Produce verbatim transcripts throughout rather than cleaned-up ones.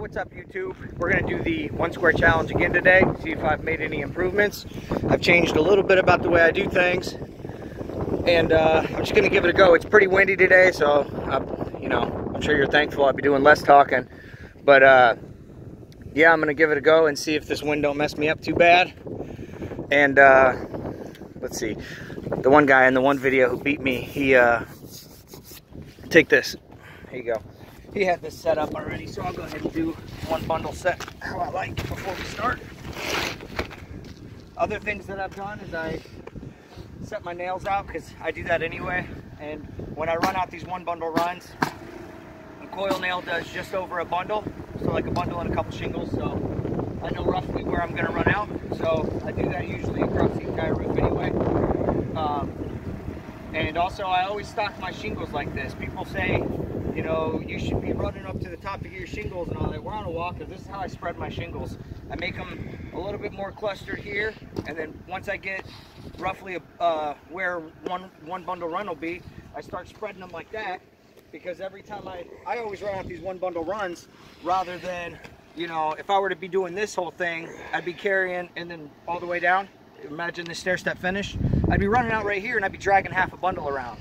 what's up YouTube? We're gonna do the One Square Challenge again today, see if I've made any improvements. I've changed a little bit about the way I do things, and uh, I'm just gonna give it a go. It's pretty windy today, so I'm, you know, I'm sure you're thankful I'll be doing less talking, but uh, yeah, I'm gonna give it a go and see if this wind don't mess me up too bad. And uh, let's see, the one guy in the one video who beat me, he uh, take this, here you go. He had this set up already, so I'll go ahead and do one bundle set how I like before we start. Other things that I've done is I set my nails out, because I do that anyway. And when I run out these one bundle runs, a coil nail does just over a bundle. So like a bundle and a couple shingles. So I know roughly where I'm going to run out. So I do that usually across the entire roof anyway. Um, and also I always stock my shingles like this. People say, you know, you should be running up to the top of your shingles and all that. We're on a walk, and this is how I spread my shingles. I make them a little bit more clustered here, and then once I get roughly uh, where one, one bundle run will be, I start spreading them like that, because every time I, I always run out these one bundle runs rather than, you know, if I were to be doing this whole thing, I'd be carrying and then all the way down. Imagine the stair step finish. I'd be running out right here and I'd be dragging half a bundle around.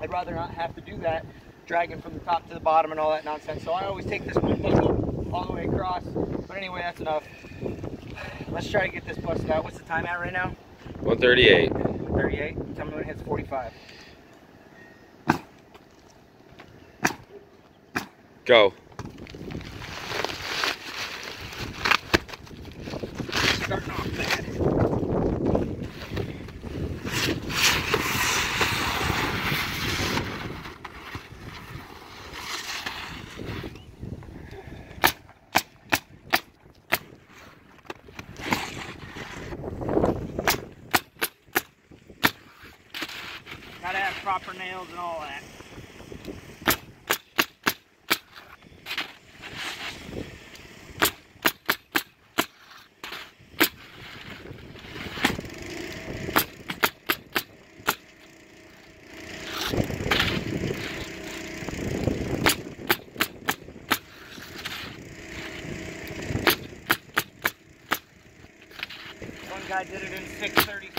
I'd rather not have to do that, dragging from the top to the bottom and all that nonsense. So I always take this one bundle all the way across. But anyway, that's enough. Let's try to get this busted out. What's the time at right now? one thirty-eight. one thirty-eight. Tell me when it hits forty-five. Go. Starting off bad. Gotta have proper nails and all that. One guy did it in six thirty-six.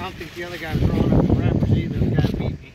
I don't think the other guy was rolling up the wrappers either. The guy beat me.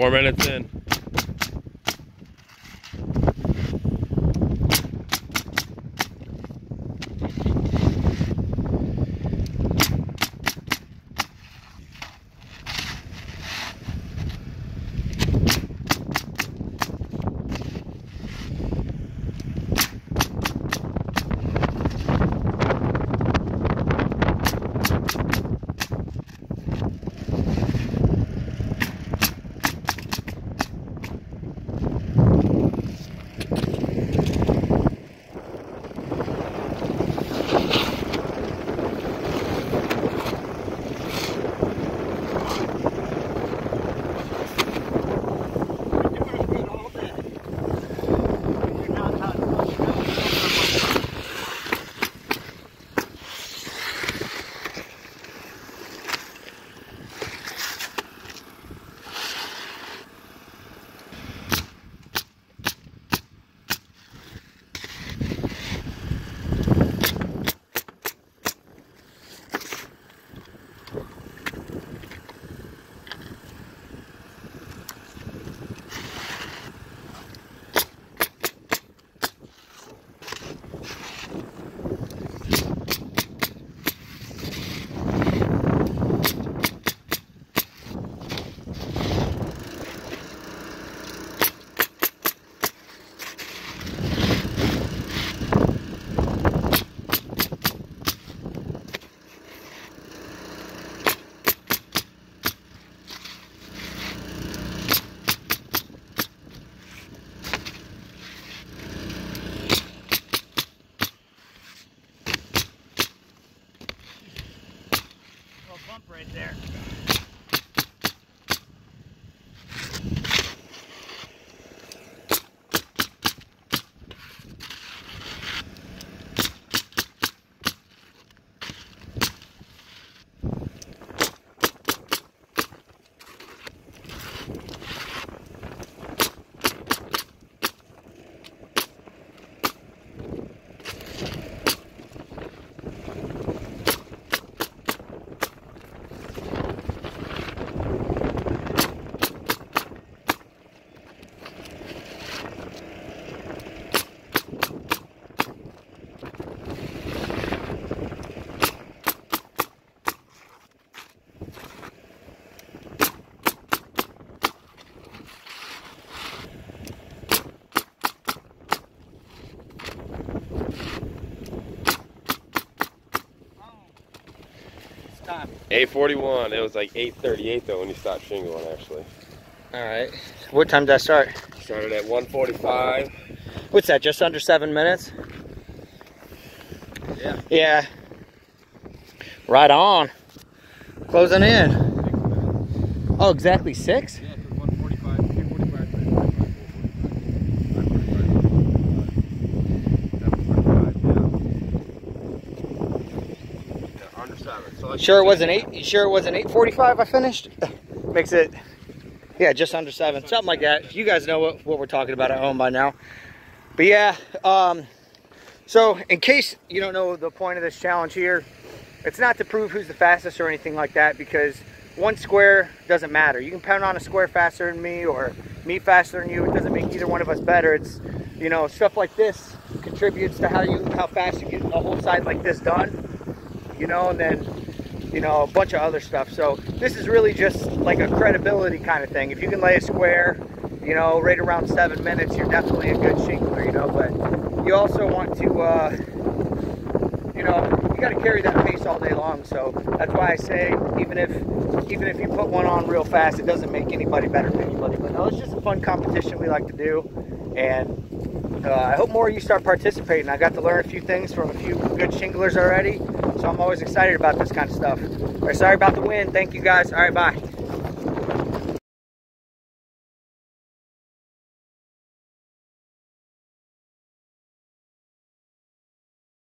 Four minutes in. Right there. eight forty-one. It was like eight thirty-eight though when you stopped shingling, actually. All right. What time did I start? Started at one forty-five. What's that? Just under seven minutes. Yeah. Yeah. Right on. Closing in. Oh, exactly six. Yeah, it was one forty-five, two forty-five, three forty-five, four forty-five, five forty-five, yeah, under seven. So like sure, it was an eight. You sure it was an eight forty-five I finished? Makes it, yeah, just under seven, something like that. You guys know what, what we're talking about at home by now. But yeah, um, so in case you don't know the point of this challenge here, it's not to prove who's the fastest or anything like that, because one square doesn't matter. You can pound on a square faster than me or me faster than you. It doesn't make either one of us better. It's, you know, stuff like this contributes to how you, how fast you get a whole side like this done. You know, and then, you know, a bunch of other stuff. So this is really just like a credibility kind of thing. If you can lay a square, you know, right around seven minutes, you're definitely a good shingler, you know. But you also want to, uh, you know, you got to carry that pace all day long. So that's why I say, even if, even if you put one on real fast, it doesn't make anybody better than anybody. But no, it's just a fun competition we like to do. And Uh, I hope more of you start participating. I got to learn a few things from a few good shinglers already, so I'm always excited about this kind of stuff. All right, sorry about the wind. Thank you guys. All right, bye.